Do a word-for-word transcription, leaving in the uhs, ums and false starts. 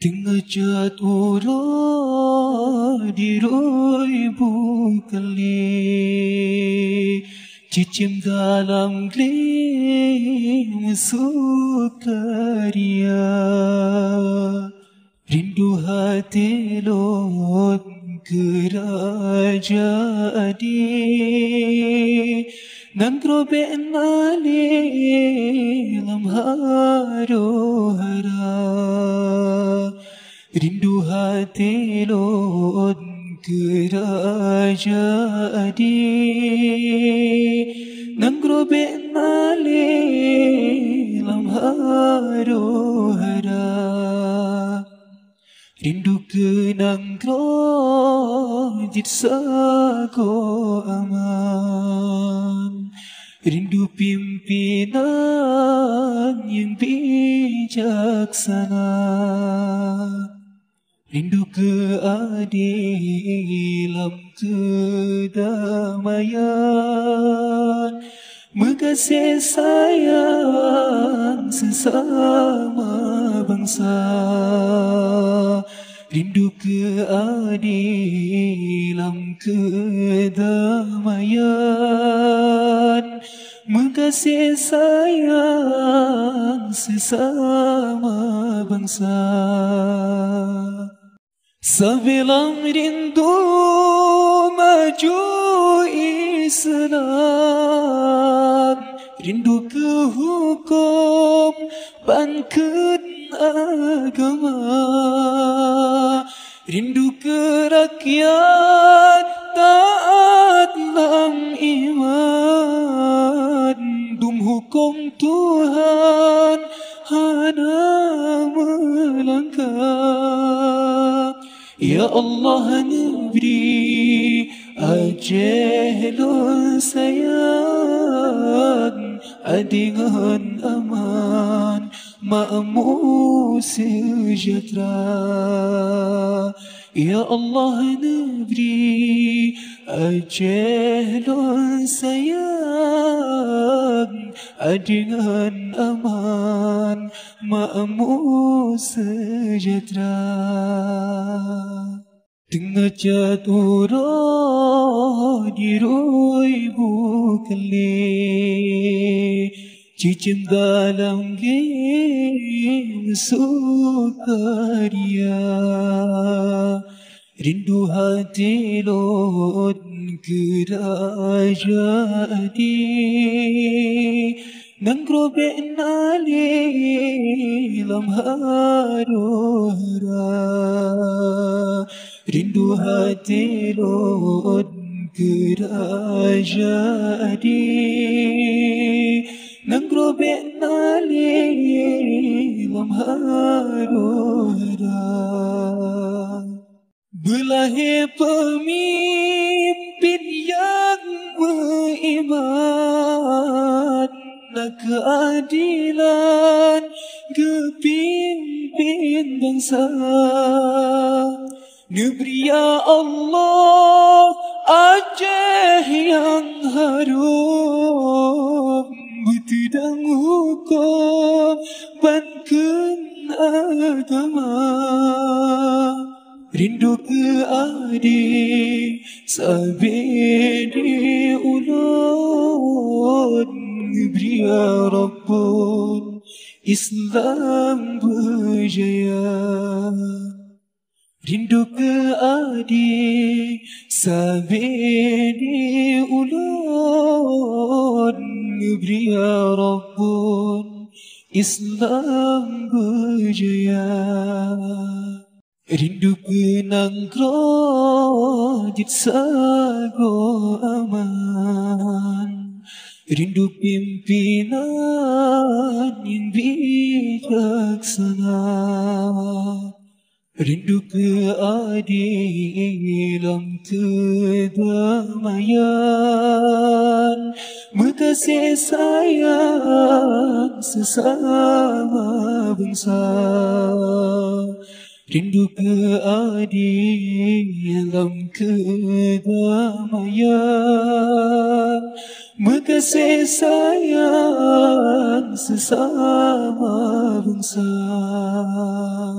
Tengah ular diroi bungkali, cicim dalam glim sukaria, rindu hati lot kerajaan. نقرب إنالي لمهار هرا رندها تلون كراجا دي نقرب إنالي لمهار هرا رندك نقرب جتساكو أمان rindu pimpinan yang bijaksana rindu keadilan kedamaian mengasihi sayang sesama bangsa rindu keadilan kedamaian mengasihi sayang sesama bangsa Sabilang rindu maju Islam rindu ke hukum bangkit agama rindu ke rakyat taat dalam iman dum hukum Tuhan hana melangkah Ya Allah nibri ajahlun sayang adingan aman مأمون سجدرا يا الله نبري أجهل سياق أدنان أمان مأمون سجدرا Tengah jatuh roh diroi bukali Cicim dalam glim sukaria Rindu hati lot kerajaan Nangrobek nali lam haruhara Rindu hati lot kerajaan نقرب إنالي لمهار هرا Belahi pemimpin yang beriman Nak keadilan kepimpin bangsa Negeri ya Allah Aceh yang harum Bertidang hukum Bangkit agama Rindu keadil Sabit diulun Beri ya Rabbun Islam berjaya Rindu keadil Sabit diulun Beri ya Rabbun Islam berjaya Rindu kenang kerajit sago aman Rindu pimpinan yang bijaksana Rindu keadilan kedamaian Mengasihi sayang sesama bangsa Rindu keadilan kedamaian Mengasihi sayang sesama bangsa